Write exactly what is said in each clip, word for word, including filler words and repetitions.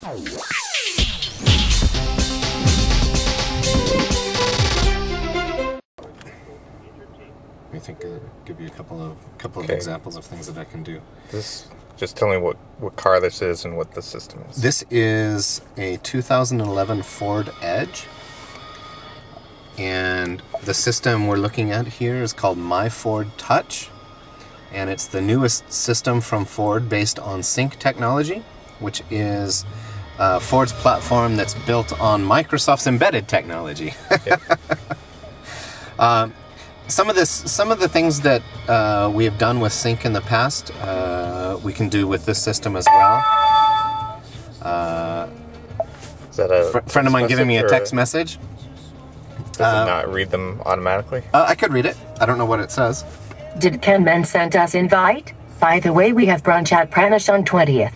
I think I'll give you a couple of couple okay. of examples of things that I can do. This, just tell me what, what car this is and what the system is. This is a two thousand eleven Ford Edge. And the system we're looking at here is called MyFord Touch. And it's the newest system from Ford based on Sync technology, which is uh, Ford's platform that's built on Microsoft's embedded technology. Yep. um, Some of this, some of the things that uh, we have done with Sync in the past, uh, we can do with this system as well. Uh, Is that a fr friend of mine giving me a text message? Does uh, it not read them automatically? Uh, I could read it. I don't know what it says. Did Ken Man send us invite? By the way, we have brunch at Pranish on twentieth.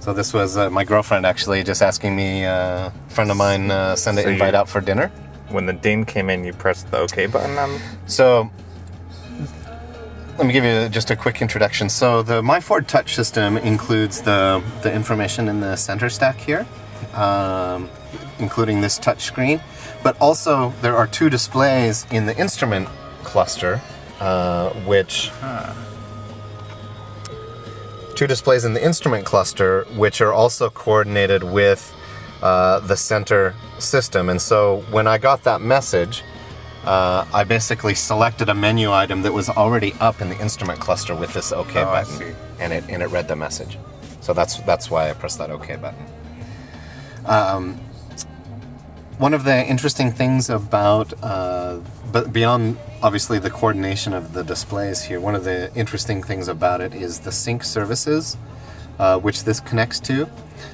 So this was uh, my girlfriend actually just asking me. Uh, friend of mine uh, send an so invite out for dinner. When the ding came in, you pressed the OK button on. So, let me give you just a quick introduction. So, the MyFord Touch system includes the, the information in the center stack here, um, including this touch screen. But also, there are two displays in the instrument cluster, uh, which... Huh. Two displays in the instrument cluster, which are also coordinated with Uh, the center system. And so when I got that message, uh, I basically selected a menu item that was already up in the instrument cluster with this OK oh, button, and it and it read the message. So that's that's why I pressed that OK button. Um, one of the interesting things about, uh, but beyond obviously the coordination of the displays here, one of the interesting things about it is the sync services, uh, which this connects to.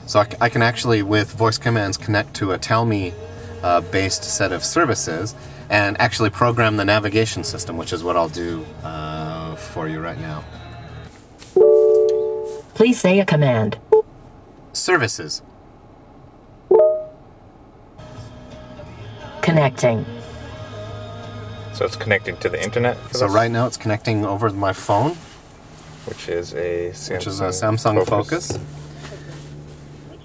So I, I can actually, with voice commands, connect to a Tell Me-based uh, set of services and actually program the navigation system, which is what I'll do uh, for you right now. Please say a command. Services. Connecting. So it's connecting to the internet? So this? Right now it's connecting over my phone. Which is a Samsung, which is a Samsung Focus. Focus.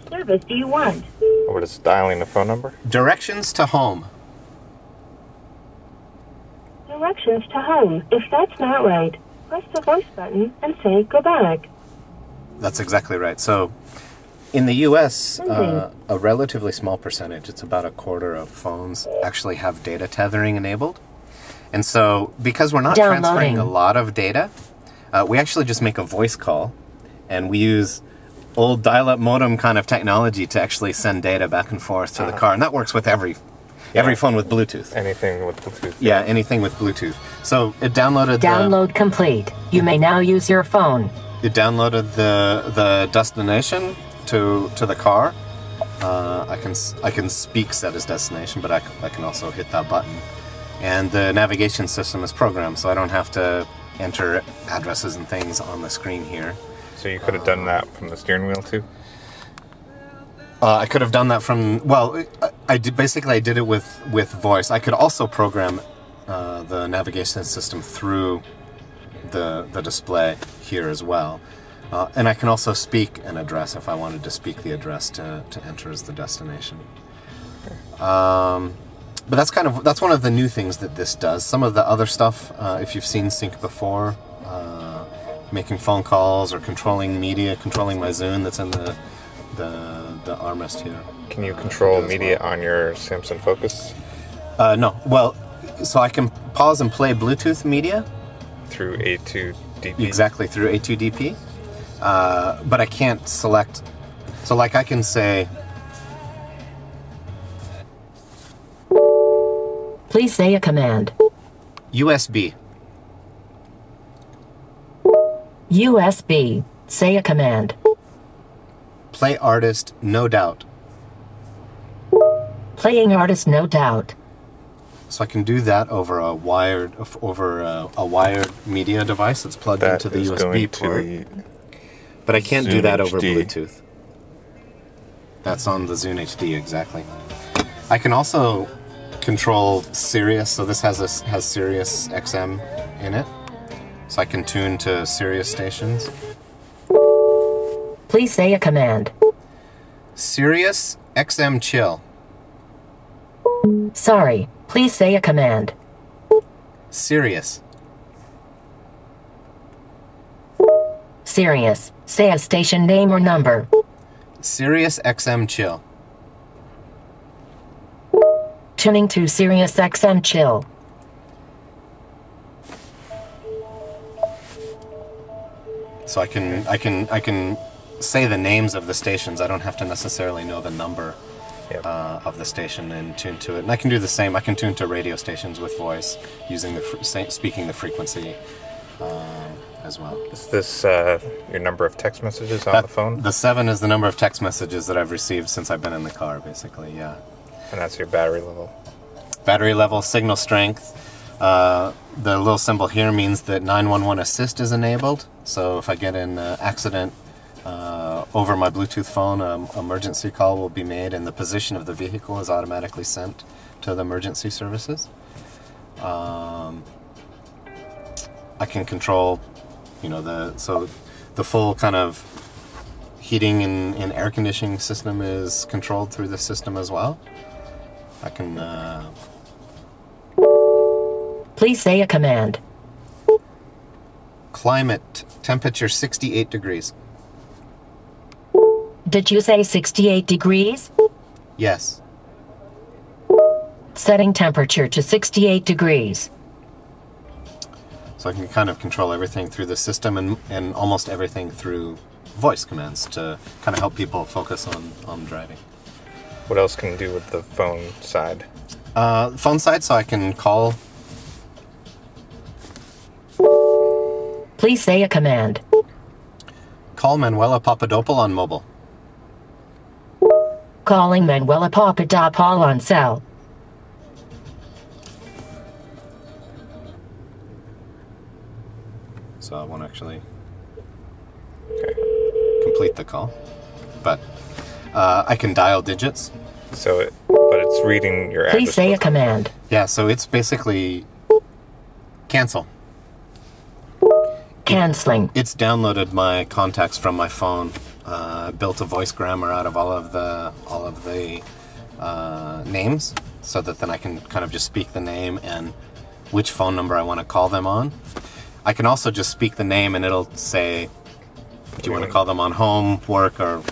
Service do you want? Oh, it's dialing the phone number? Directions to home. Directions to home. If that's not right, press the voice button and say go back. That's exactly right. So, in the U S, uh, a relatively small percentage, it's about a quarter of phones, actually have data tethering enabled. And so, because we're not Downloading. transferring a lot of data, uh, we actually just make a voice call, and we use old dial-up modem kind of technology to actually send data back and forth to uh-huh. the car, and that works with every yeah. every phone with Bluetooth. Anything with Bluetooth. Yeah, anything with Bluetooth. So it downloaded. Download the, complete. You may now use your phone. It downloaded the the destination to to the car. Uh, I can I can speak set as destination, but I I can also hit that button, and the navigation system is programmed, so I don't have to enter addresses and things on the screen here. So you could have done that from the steering wheel too? Uh, I could have done that from, well, I, I did, basically I did it with, with voice. I could also program uh, the navigation system through the, the display here as well. Uh, and I can also speak an address if I wanted to speak the address to, to enter as the destination. Um, but that's kind of, that's one of the new things that this does. Some of the other stuff, uh, if you've seen Sync before, uh, making phone calls or controlling media, controlling my Zune that's in the the, the armrest here. Can you control uh, media well. on your Samsung Focus? Uh, no. Well, so I can pause and play Bluetooth media. Through A two D P? Exactly, through A two D P. Uh, but I can't select... So, like, I can say... Please say a command. U S B. U S B. Say a command. Play artist, no doubt. Playing artist, no doubt. So I can do that over a wired, over a, a wired media device that's plugged that into the U S B port. The but I can't Zune do that H D. Over Bluetooth. That's on the Zune H D, exactly. I can also control Sirius. So this has a, has Sirius X M in it. So I can tune to Sirius stations. Please say a command. Sirius X M Chill. Sorry, please say a command. Sirius. Sirius, say a station name or number. Sirius X M Chill. Tuning to Sirius X M Chill. So I can I can I can say the names of the stations. I don't have to necessarily know the number yep. uh, of the station and tune to it. And I can do the same. I can tune to radio stations with voice using the fr speaking the frequency uh, as well. Is this uh, your number of text messages on that, the phone? The seven is the number of text messages that I've received since I've been in the car, basically. Yeah. And that's your battery level. Battery level, signal strength. Uh, the little symbol here means that nine one one assist is enabled, so if I get in an uh, accident uh, over my Bluetooth phone, an um, emergency call will be made and the position of the vehicle is automatically sent to the emergency services. Um, I can control, you know, the so the full kind of heating and, and air conditioning system is controlled through the system as well. I can... Uh, Please say a command. Climate, temperature sixty-eight degrees. Did you say sixty-eight degrees? Yes. Setting temperature to sixty-eight degrees. So I can kind of control everything through the system and, and almost everything through voice commands to kind of help people focus on, on driving. What else can you do with the phone side? Uh, phone side, so I can call... Please say a command. Call Manuela Papadopoul on mobile. Calling Manuela Papadopoul on cell. So I won't actually okay. complete the call, but uh, I can dial digits. So, it, but it's reading your address. Please say a command. Yeah, so it's basically cancel. Canceling. It's downloaded my contacts from my phone, uh, built a voice grammar out of all of the all of the uh, names, so that then I can kind of just speak the name and which phone number I want to call them on. I can also just speak the name and it'll say, do you want to call them on home, work, or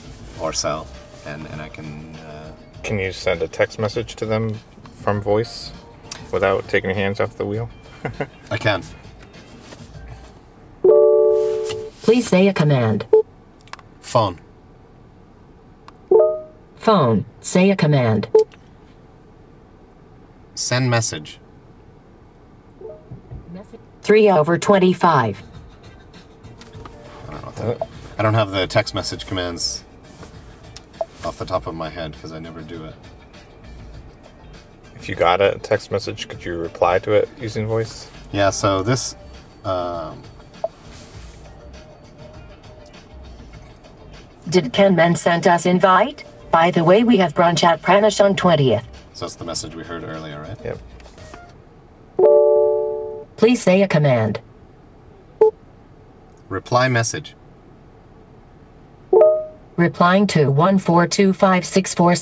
or cell, and and I can. Uh, can you send a text message to them from voice without taking your hands off the wheel? I can. Please say a command. Phone. Phone, say a command. Send message. three over twenty-five. I don't know what that, I don't have the text message commands off the top of my head because I never do it. If you got a text message, could you reply to it using voice? Yeah, so this... Um, Did Ken Men send us invite? By the way, we have brunch at Pranish on twentieth. So that's the message we heard earlier, right? Yep. Please say a command. Reply message. Replying to one four two five six four.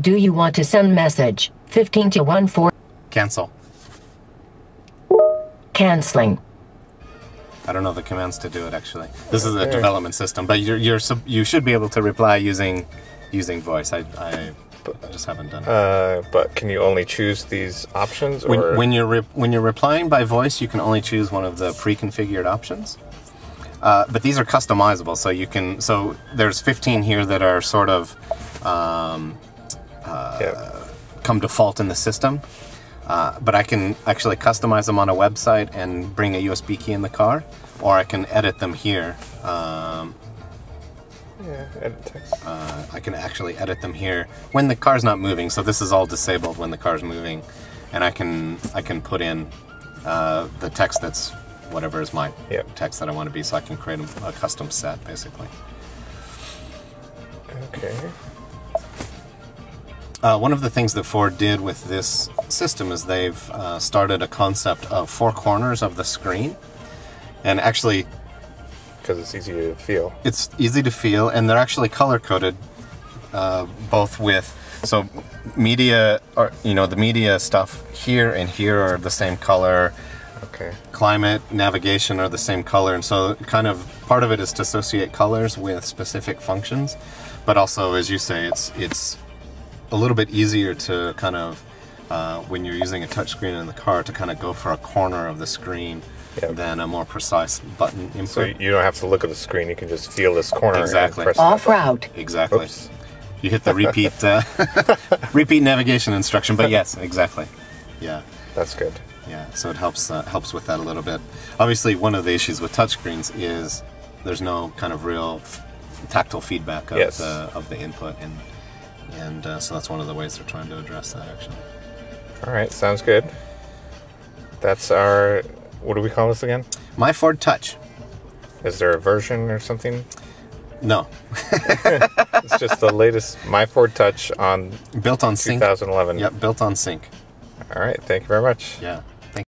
Do you want to send message? fifteen to one four. Cancel. Canceling. I don't know the commands to do it actually. This is a development system, but you're you're you should be able to reply using using voice. I I, I just haven't done it. Uh, but can you only choose these options? Or? When, when you're re when you're replying by voice, you can only choose one of the pre-configured options. Uh, but these are customizable, so you can. So there's fifteen here that are sort of um, uh, yep. come default in the system. Uh, but I can actually customize them on a website and bring a U S B key in the car, or I can edit them here. Um, yeah, edit text. Uh, I can actually edit them here when the car's not moving. So this is all disabled when the car's moving, and I can I can put in uh, the text that's whatever is my yep. text that I want to be. So I can create a, a custom set basically. Okay. Uh, one of the things that Ford did with this system is they've uh, started a concept of four corners of the screen, and actually because it's easy to feel. It's easy to feel, and they're actually color coded, uh, both with so media, or you know, the media stuff here and here are the same color. Okay. Climate, navigation are the same color, and so kind of part of it is to associate colors with specific functions, but also, as you say, it's it's a little bit easier to kind of uh, when you're using a touchscreen in the car to kind of go for a corner of the screen. Yep. Than a more precise button input. So you don't have to look at the screen; you can just feel this corner. Exactly. Off route. Exactly. Oops. You hit the repeat uh, repeat navigation instruction, but yes, exactly. Yeah. That's good. Yeah. So it helps uh, helps with that a little bit. Obviously, one of the issues with touchscreens is there's no kind of real tactile feedback of yes. the of the input, and and uh, so that's one of the ways they're trying to address that actually. All right. Sounds good. That's our. What do we call this again? MyFord Touch. Is there a version or something? No. It's just the latest MyFord Touch on built on Sync. twenty eleven. Yep, built on Sync. All right, thank you very much. Yeah.